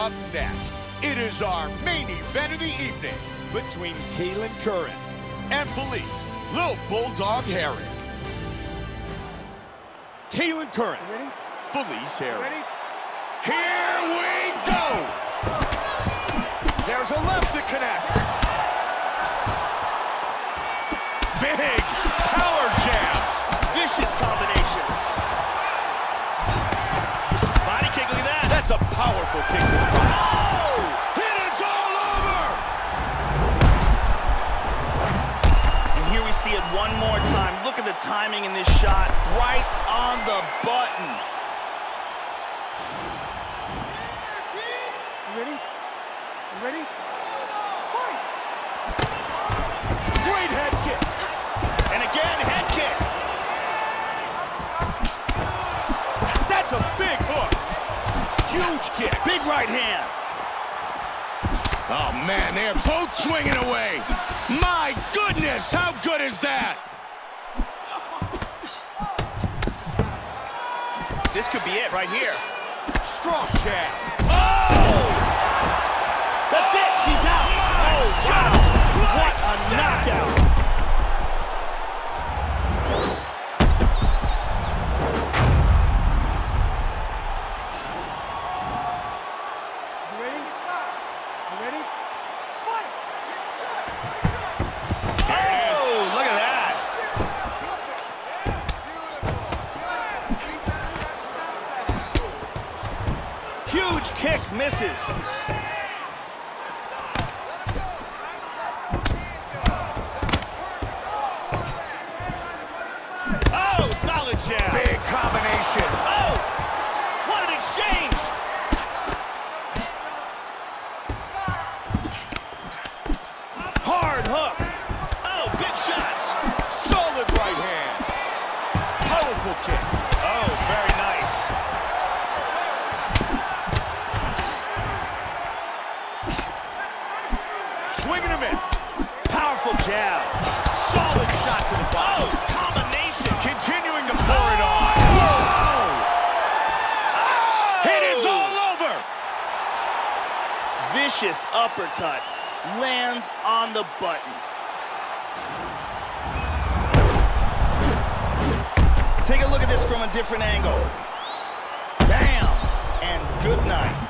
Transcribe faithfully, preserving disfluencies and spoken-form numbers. up next, it is our main event of the evening between Kailin Curran and Felice Little Bulldog Harry. Kailin Curran, Felice Harry. Ready? Here we go! There's a left that connects. Big power jab. Vicious combinations. Body kick, look at that. That's a powerful kick. Oh! It is all over! And here we see it one more time. Look at the timing in this shot. Right on the button. You ready? You ready? Fight! Great head kick! And again, head kick! That's a big hook! Huge kick! Big right hand! Oh man, they're both swinging away! My goodness, how good is that? This could be it right here. Strong jab! That's it, she's out. Oh, wow, what a knockout. You ready? You ready? Fight! Oh, look at that. Huge kick misses. Jab. Big combination. Oh! What an exchange! Hard hook. Oh, big shots. Solid right hand. Powerful kick. Oh, very nice. Swing and a miss. Powerful jab. Solid shot to the body. Oh, combination. Continuing to pour it on. Whoa. Oh. It is all over. Vicious uppercut lands on the button. Take a look at this from a different angle. Bam, and good night.